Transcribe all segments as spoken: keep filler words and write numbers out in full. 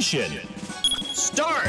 Ignition! Start!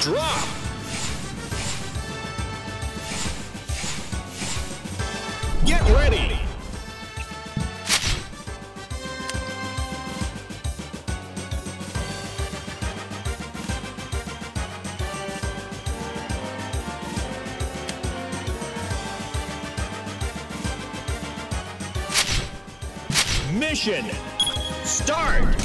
drop. Get ready. Mission start.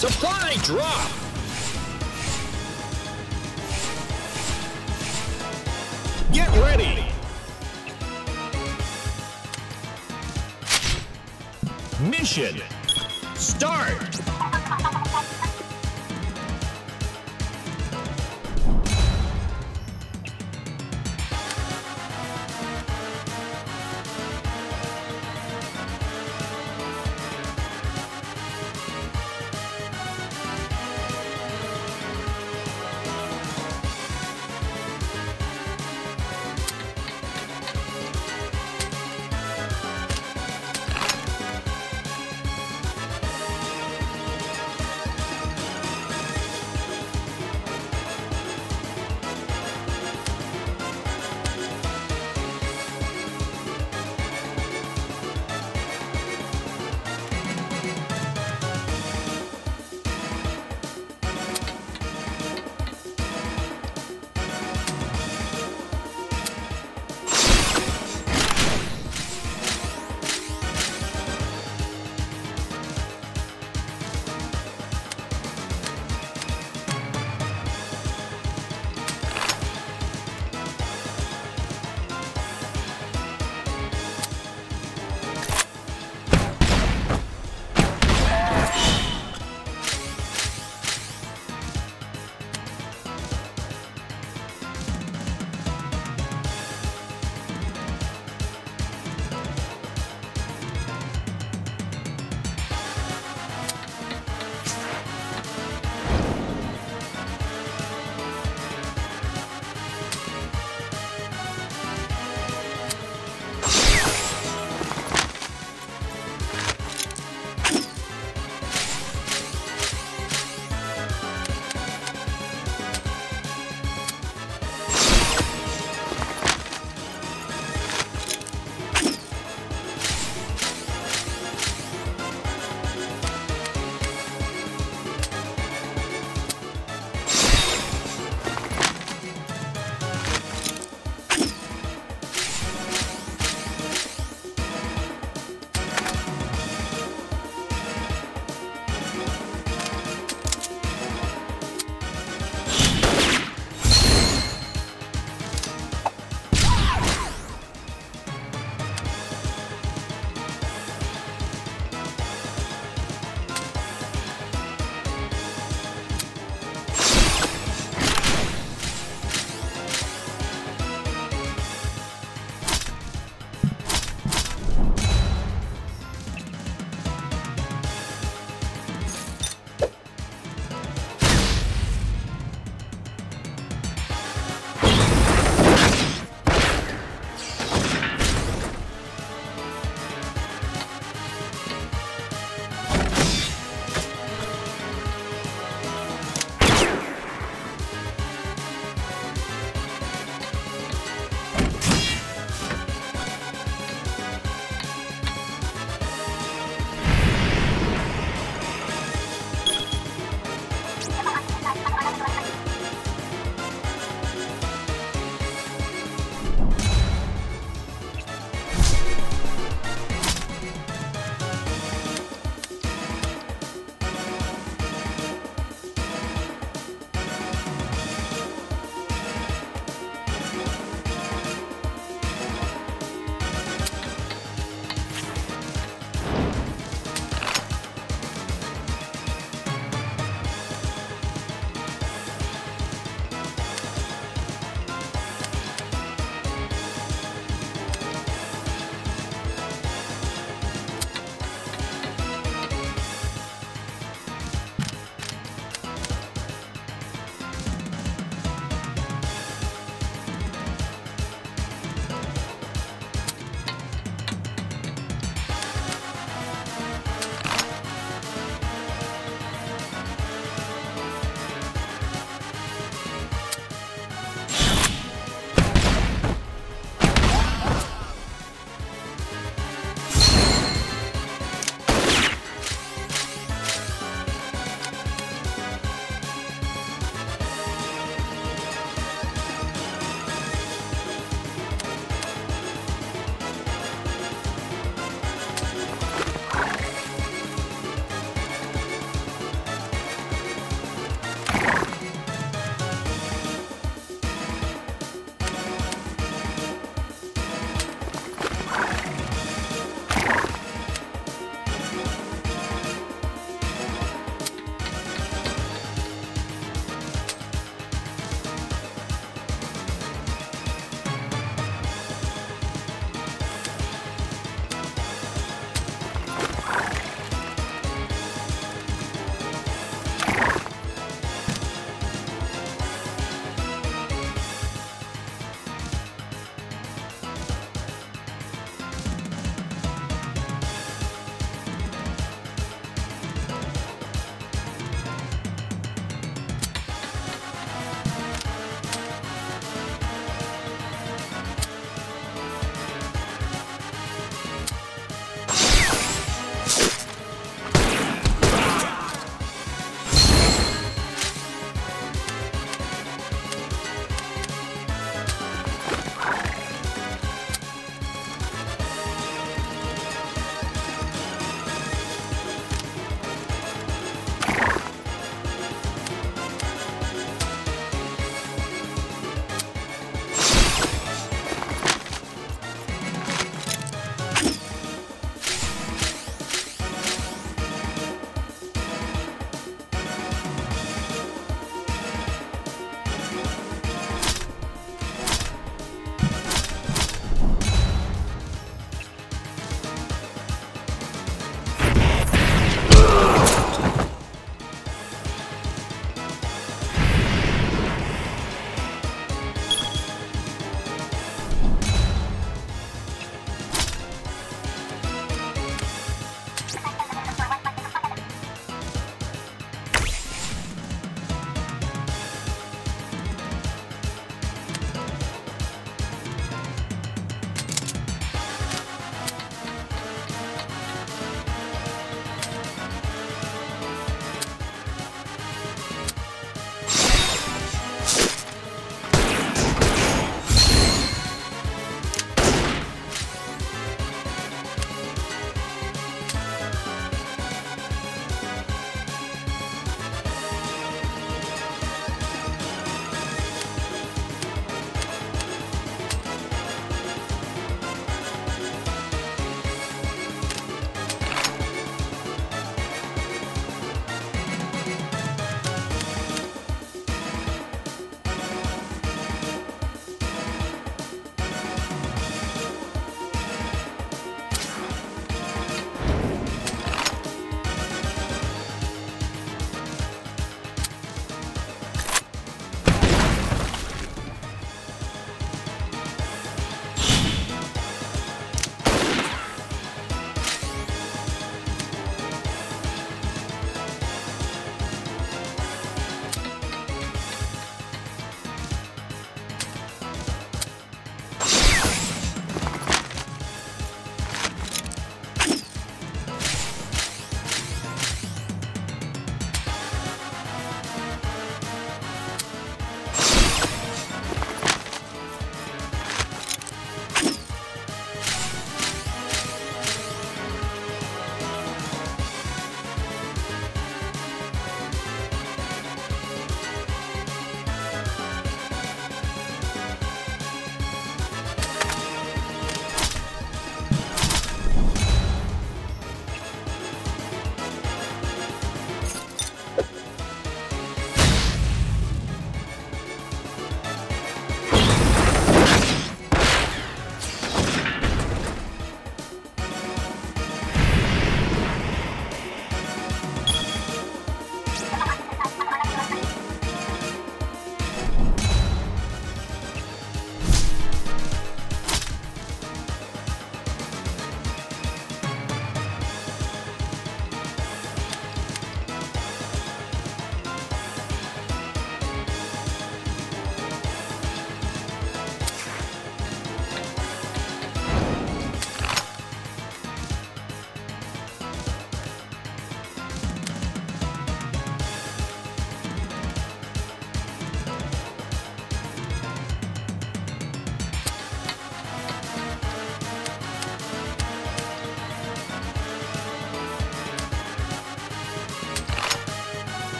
Supply drop! Get ready! Mission! Start!